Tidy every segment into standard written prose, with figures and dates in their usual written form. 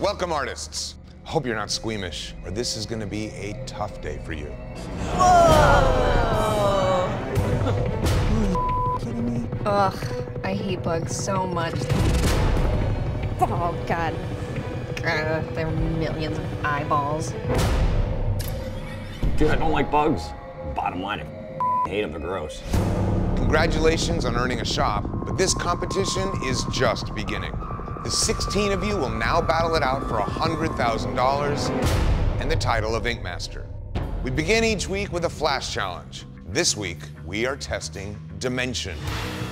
Welcome, artists. Hope you're not squeamish, or this is gonna be a tough day for you. Whoa! Are you kidding me? Ugh, I hate bugs so much. Oh, God. There are millions of eyeballs. Dude, I don't like bugs. Bottom line, I hate them, they're gross. Congratulations on earning a shop, but this competition is just beginning. The 16 of you will now battle it out for $100,000 and the title of Ink Master. We begin each week with a flash challenge. This week, we are testing dimension.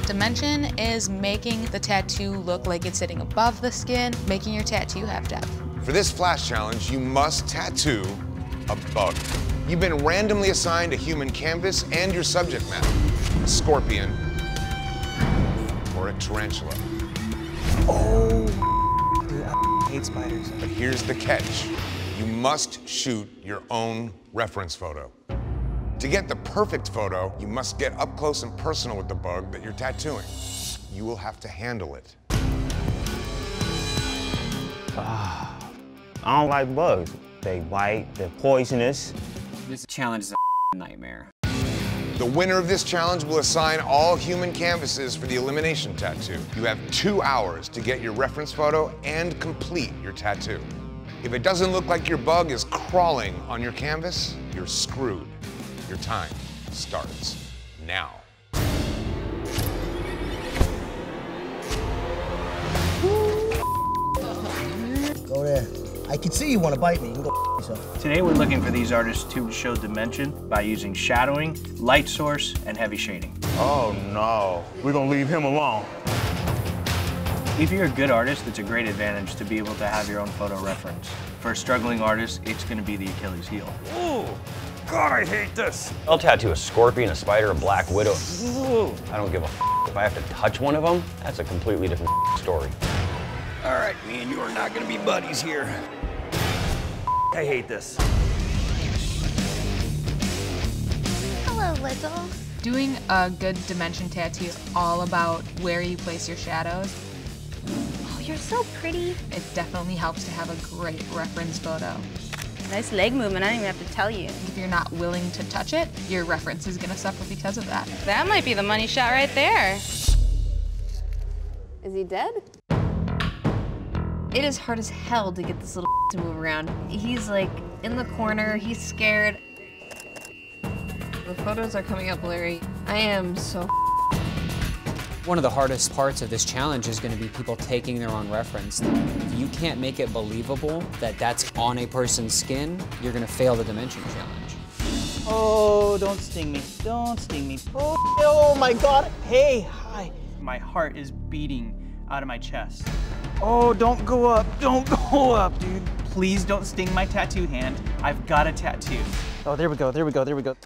Dimension is making the tattoo look like it's sitting above the skin, making your tattoo have depth. For this flash challenge, you must tattoo a bug. You've been randomly assigned a human canvas and your subject matter, a scorpion or a tarantula. Oh, dude, I hate spiders. But here's the catch. You must shoot your own reference photo. To get the perfect photo, you must get up close and personal with the bug that you're tattooing. You will have to handle it. I don't like bugs. They bite, they're poisonous. This challenge is a nightmare. The winner of this challenge will assign all human canvases for the elimination tattoo. You have 2 hours to get your reference photo and complete your tattoo. If it doesn't look like your bug is crawling on your canvas, you're screwed. Your time starts now. Go there. I can see you want to bite me. You can go yourself. Today we're looking for these artists to show dimension by using shadowing, light source, and heavy shading. Oh no, we're gonna leave him alone. If you're a good artist, it's a great advantage to be able to have your own photo reference. For a struggling artist, it's gonna be the Achilles heel. Ooh, God, I hate this. I'll tattoo a scorpion, a spider, a black widow. Ooh. I don't give a if I have to touch one of them, that's a completely different story. All right, me and you are not gonna be buddies here. I hate this. Hello, little. Doing a good dimension tattoo is all about where you place your shadows. Oh, you're so pretty. It definitely helps to have a great reference photo. Nice leg movement, I don't even have to tell you. If you're not willing to touch it, your reference is gonna suffer because of that. That might be the money shot right there. Is he dead? It is hard as hell to get this little to move around. He's like in the corner, he's scared. The photos are coming up blurry. I am so One of the hardest parts of this challenge is gonna be people taking their own reference. If you can't make it believable that that's on a person's skin, you're gonna fail the dimension challenge. Oh, don't sting me, don't sting me. Oh my God, hey, hi. My heart is beating out of my chest. Oh, don't go up, dude. Please don't sting my tattoo hand. I've got a tattoo. Oh, there we go, there we go, there we go.